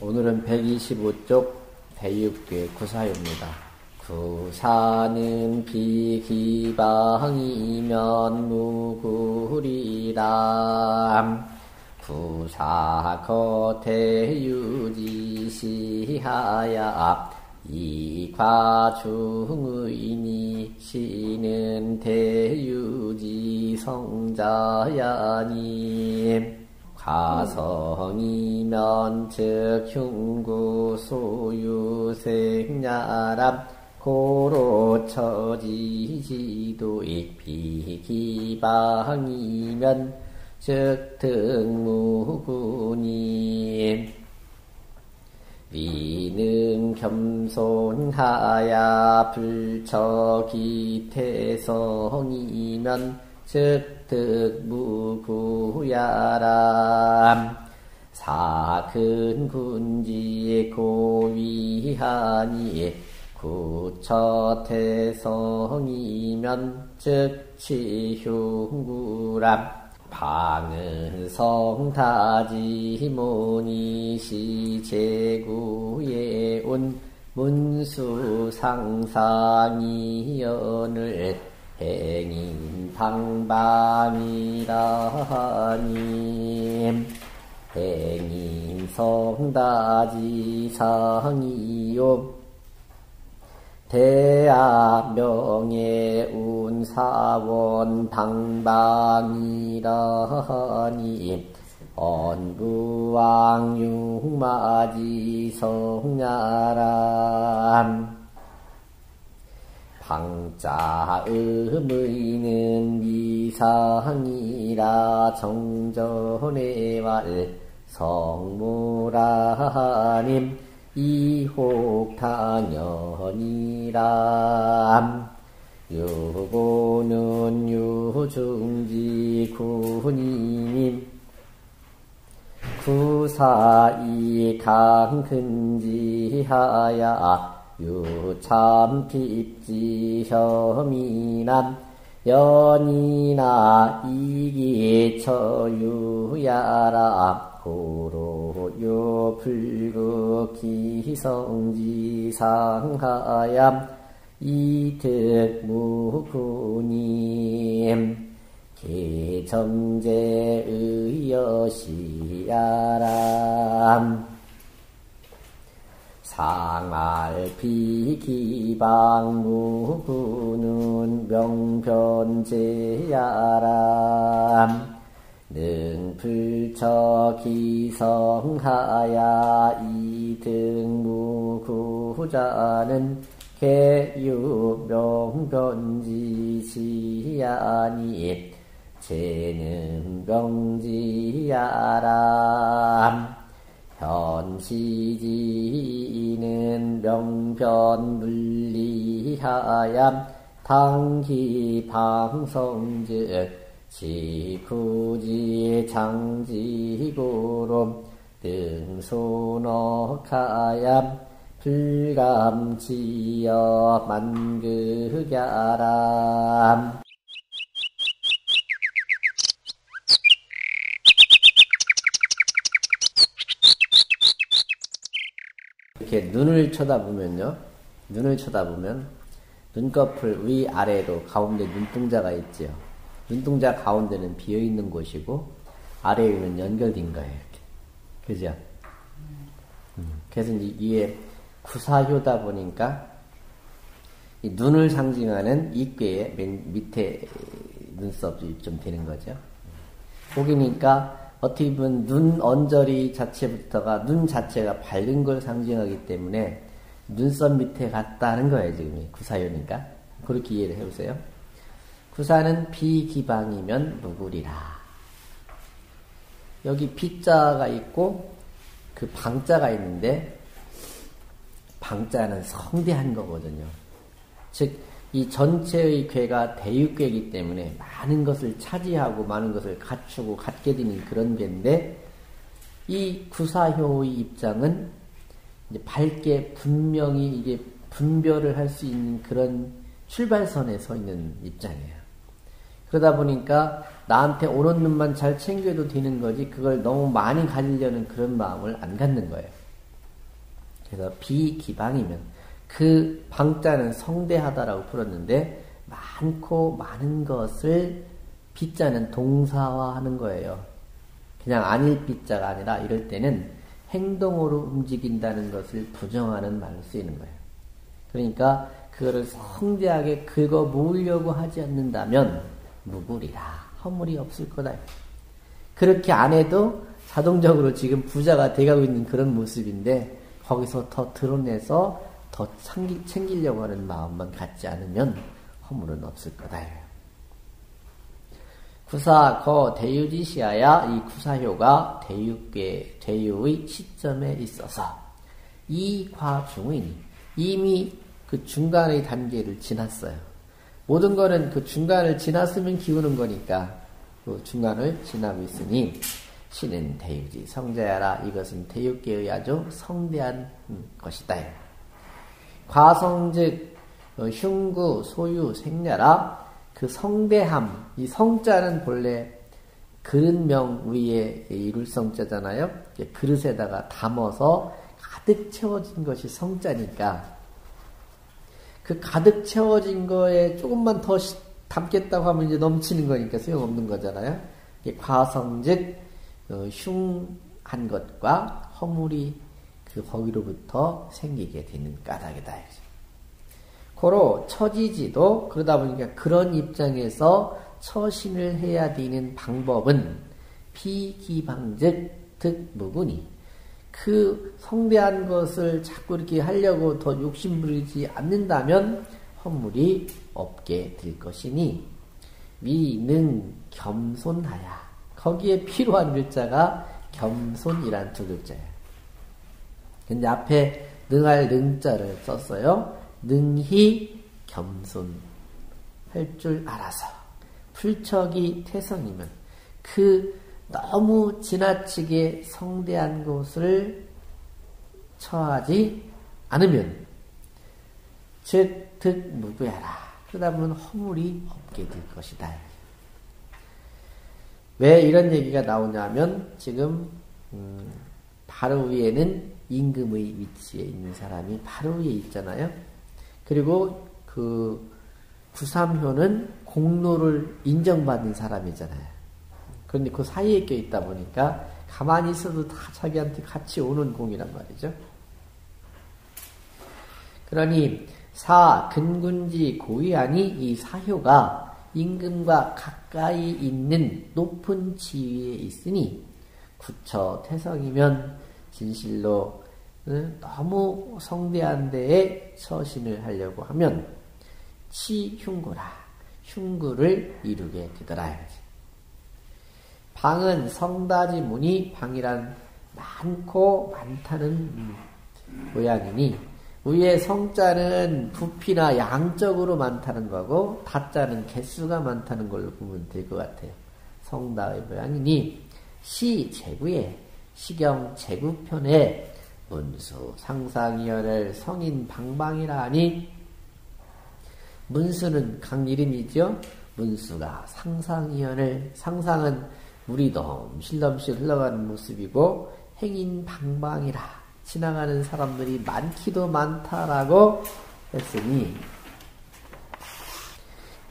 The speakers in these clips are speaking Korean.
오늘은 125쪽 대육괴 구사유입니다. 구사는 비기방이면 무구리람 구사거태유지시하야 이과중의니 시는 대유지성자야니 가성이면 즉 흉구소유생야람 고로처지지도익 비기방이면 즉 등무구니 위능 겸손하야 불처기태성이면 즉 득무구야람 사근군지 고위하니 구처태성이면 즉 치흉구람 방은성타지모니시제구예운 문수상상이연을 행인방방이라니 행인성다지상이요 대아명예운사원당방이라니 언부왕육마지성야람 방자음의는 미상이라 정전의왈 성무라님 이혹탄연이람 유고는 유중지군이님 구사이강근지하야 유참핍지혐이남 연이나 이기처유야라 고로요불극기성지상하야 이득무구님 개점제의여시야람 상알비기방무구는 명변제야람 능불처기성하야 이등무구자는 개유명변지시야니 재능병지야람 현시지는 명변물리하야 당기방성즉 지구지장지고로 등소넉하야 불감지여 만극야람 이렇게 눈을 쳐다보면요, 눈꺼풀 위아래로 가운데 눈동자가 있지요. 눈동자 가운데는 비어있는 곳이고 아래 위는 연결된 거예요. 이렇게. 그죠? 그래서 이제 이게 구사효다 보니까 이 눈을 상징하는 입괴의 맨 밑에 눈썹이 좀 되는 거죠. 거기니까 어떻게 보면 눈 언저리 자체부터가 눈 자체가 밝은 걸 상징하기 때문에 눈썹 밑에 갔다는 거예요. 지금 구사효니까 그렇게 이해를 해보세요. 구사는 비기방이면 무구리라. 여기 비자가 있고 그 방자가 있는데 방자는 성대한 거거든요. 즉 이 전체의 괴가 대육괴이기 때문에 많은 것을 차지하고 많은 것을 갖추고 갖게 되는 그런 괴인데 이 구사효의 입장은 이제 밝게 분명히 이게 분별을 할 수 있는 그런 출발선에 서 있는 입장이에요. 그러다 보니까 나한테 오는 눈만 잘 챙겨도 되는 거지 그걸 너무 많이 가지려는 그런 마음을 안 갖는 거예요. 그래서 비기방이면 그 방자는 성대하다라고 풀었는데 많고 많은 것을 비자는 동사화하는 거예요. 그냥 아닐 비자가 아니라 이럴 때는 행동으로 움직인다는 것을 부정하는 말로 쓰이는 거예요. 그러니까 그거를 성대하게 긁어 모으려고 하지 않는다면 무구리라, 허물이 없을 거다. 그렇게 안 해도 자동적으로 지금 부자가 돼가고 있는 그런 모습인데 거기서 더 드러내서 더 챙기려고 하는 마음만 갖지 않으면 허물은 없을 거다. 구사, 거, 대유지시아야, 이 구사효가 대유의 시점에 있어서 이 과중은 이미 그 중간의 단계를 지났어요. 모든 거는 그 중간을 지났으면 기우는 거니까 그 중간을 지나고 있으니 신은 대유지 성자야라, 이것은 대유계의 아주 성대한 것이다. 과성즉 흉구 소유 생야라, 그 성대함, 이 성자는 본래 그릇명 위에 이룰 성자잖아요. 그릇에다가 담아서 가득 채워진 것이 성자니까 그 가득 채워진 거에 조금만 더 담겠다고 하면 이제 넘치는 거니까 소용없는 거잖아요. 과성즉 흉한 것과 허물이 그 거기로부터 생기게 되는 까닭이다. 고로 처지지도, 그러다 보니까 그런 입장에서 처신을 해야 되는 방법은 비기방즉 득무구니, 그 성대한 것을 자꾸 이렇게 하려고 더 욕심부리지 않는다면 허물이 없게 될 것이니 미능 겸손하야, 거기에 필요한 글자가 겸손이란 두 글자예요. 근데 앞에 능할 능자를 썼어요. 능히 겸손할 줄 알아서, 풀척이 태성이면 그 너무 지나치게 성대한 것을 처하지 않으면 즉 득무구야라, 그러다 보면 허물이 없게 될 것이다. 왜 이런 얘기가 나오냐면 지금 바로 위에는 임금의 위치에 있는 사람이 바로 위에 있잖아요. 그리고 그 구삼효는 공로를 인정받는 사람이잖아요. 그런데 그 사이에 껴있다 보니까 가만히 있어도 다 자기한테 같이 오는 공이란 말이죠. 그러니 사 근군지 고위하니, 이 사효가 임금과 가까이 있는 높은 지위에 있으니 구처 태성이면 진실로 너무 성대한 데에 처신을 하려고 하면 치흉구라, 흉구를 이루게 되더라. 방은 성다지문이, 방이란 많고 많다는 모양이니 위에 성자는 부피나 양적으로 많다는 거고 다자는 개수가 많다는 걸로 보면 될 것 같아요. 성다의 모양이니 시제구에, 시경 제구편에 문수 상상이어를 성인 방방이라 하니, 문수는 강 이름이죠. 문수가 상상이어를, 상상은 물이 넘실넘실 흘러가는 모습이고 행인 방방이라, 지나가는 사람들이 많기도 많다라고 했으니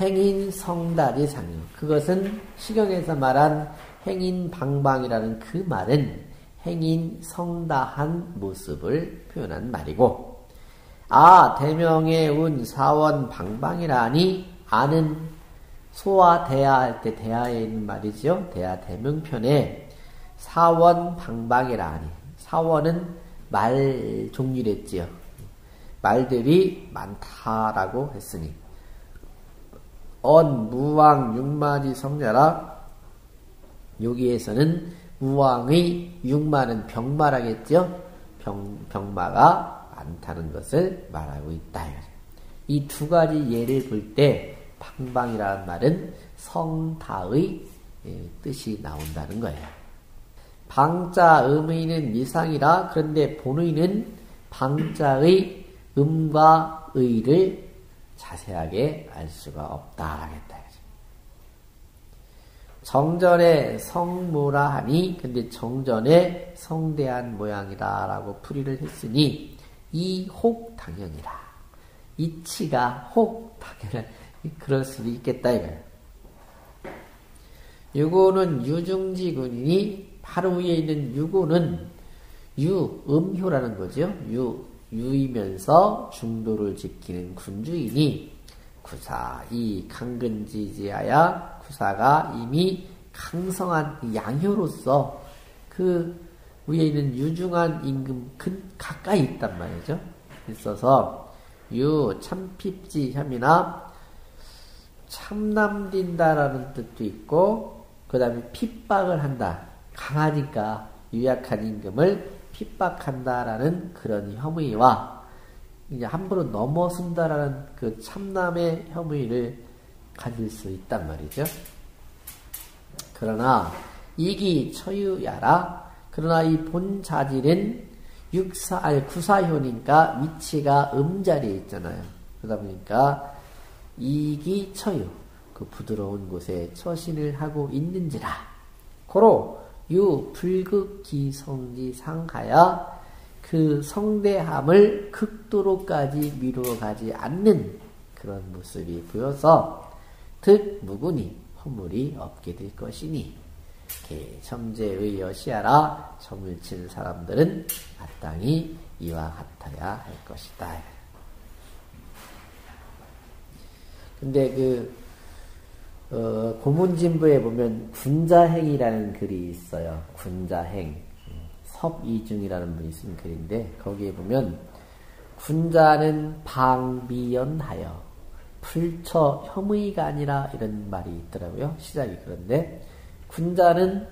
행인 성다지상유, 그것은 시경에서 말한 행인 방방이라는 그 말은 행인 성다한 모습을 표현한 말이고, 아 대명의 운 사원 방방이라니, 아는 소와 대하 할 때 대하에 있는 말이죠. 대하 대명편에 사원 방방이라니, 사원은 말 종류랬지요. 말들이 많다라고 했으니 언 무왕 육마지 성자라, 여기에서는 무왕의 육마는 병마라겠죠. 병마가 많다는 것을 말하고 있다. 이 두 가지 예를 볼 때 방방이라는 말은 성다의 뜻이 나온다는 거예요. 방자 음의는 미상이라, 그런데 본의는 방자의 음과 의를 자세하게 알 수가 없다 하겠다. 정전에 성모라 하니, 근데 정전에 성대한 모양이다 라고 풀이를 했으니 이혹 당연이라. 이치가 혹 당연한 그럴 수도 있겠다 이거예요. 유고는 유중지군이니 바로 위에 있는 유고는 유음효라는 거죠. 유이면서 중도를 지키는 군주이니 구사 이 강근지지하야 구사가 이미 강성한 양효로서 그 위에 있는 유중한 임금 가까이 있단 말이죠. 있어서 유 참핍지혐이나 참남딘다라는 뜻도 있고 그 다음에 핍박을 한다. 강하니까 유약한 임금을 핍박한다라는 그런 혐의와 이제 함부로 넘어선다라는 그 참남의 혐의를 가질 수 있단 말이죠. 그러나 이기 처유야라. 그러나 이 본자질은 구사효니까 위치가 음자리에 있잖아요. 그러다 보니까 이기 처유 그 부드러운 곳에 처신을 하고 있는지라. 고로 유 불극기 성지 상하야 그 성대함을 극도로까지 미루어 가지 않는 그런 모습이 보여서 득 무군이 허물이 없게 될 것이니 첨재의 여시하라 점을 친 사람들은 마땅히 이와 같아야 할 것이다. 근데 그 고문진부에 보면 군자행이라는 글이 있어요. 군자행 섭이중이라는 분이 쓴 글인데 거기에 보면 군자는 방비연하여 불처 혐의가 아니라 이런 말이 있더라고요. 시작이 그런데 군자는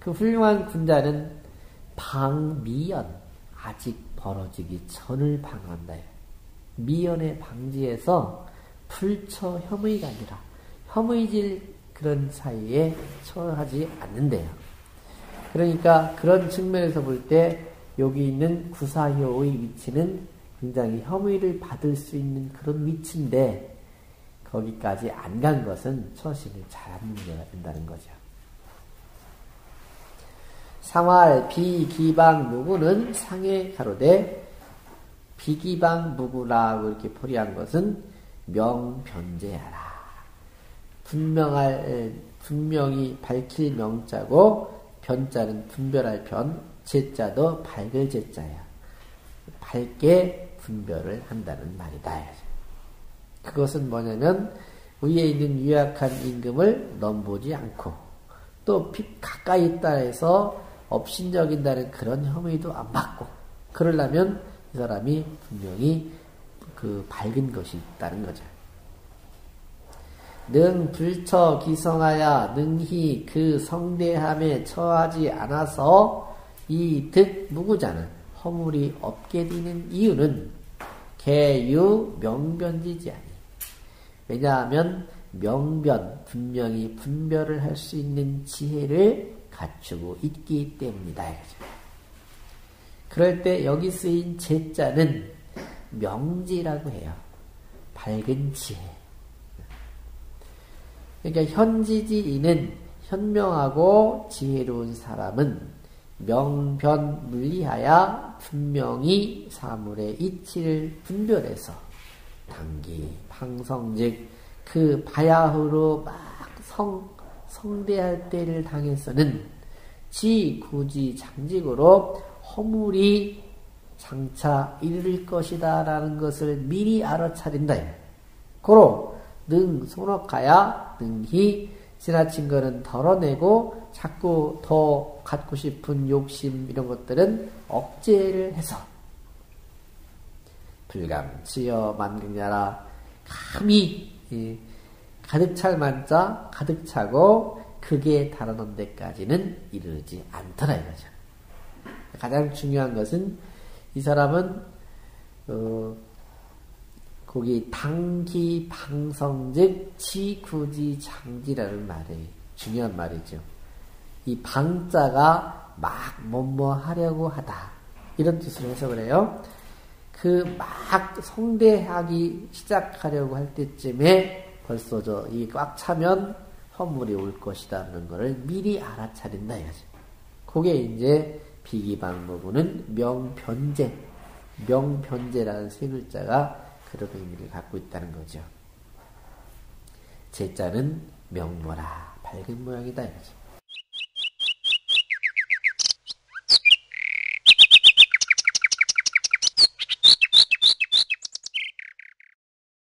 그 훌륭한 군자는 방미연 아직 벌어지기 전을 방한다. 미연의 방지에서 불처 혐의가 아니라 혐의질 그런 사이에 처하지 않는데요. 그러니까 그런 측면에서 볼 때 여기 있는 구사효의 위치는 굉장히 혐의를 받을 수 있는 그런 위치인데 거기까지 안 간 것은 처신을 잘 안 된다는 거죠. 상활 비기방 무구는 상해 가로되 비기방 무구라고 이렇게 포리한 것은 명변제하라. 분명히 밝힐 명자고 변자는 분별할 변, 제자도 밝을 제자야. 밝게 분별을 한다는 말이다. 그것은 뭐냐면 위에 있는 유약한 임금을 넘보지 않고 또 가까이 있다 해서 업신여긴다는 그런 혐의도 안 받고 그러려면 이 사람이 분명히 그 밝은 것이 있다는 거죠. 능 불처 기성하야 능히 그 성대함에 처하지 않아서 이 득 무구자는 허물이 없게 되는 이유는 개유 명변지지하니 왜냐하면 명변 분명히 분별을 할 수 있는 지혜를 갖추고 있기 때문이다. 그럴 때 여기 쓰인 제자는 명지라고 해요. 밝은 지혜. 그러니까 현지지인은 현명하고 지혜로운 사람은 명변 물리하야 분명히 사물의 이치를 분별해서 당기 방성즉 그 바야흐로 막 성대할 때를 당해서는 지 구지 장직으로 허물이 장차 이를 것이다 라는 것을 미리 알아차린다. 고로 능 손억하야 능히 지나친 거는 덜어내고 자꾸 더 갖고 싶은 욕심 이런 것들은 억제를 해서 불감지여 만극냐라 감히 가득 찰 만자 가득 차고 그게 달아난 데까지는 이르지 않더라 이거죠. 가장 중요한 것은 이 사람은 거기 당기 방성즉 지구지 장지라는 말이 중요한 말이죠. 이 방자가 막 뭐뭐 하려고 하다 이런 뜻으로 해석을 해요. 그 막 성대하기 시작하려고 할 때쯤에 벌써 이 꽉 차면 허물이 올 것이라는 것을 미리 알아차린다 이거죠. 그게 이제 비기방 부분은 명변제 명편제라는 세 글자가 그런 의미를 갖고 있다는 거죠. 제자는 명모라, 밝은 모양이다 이거죠.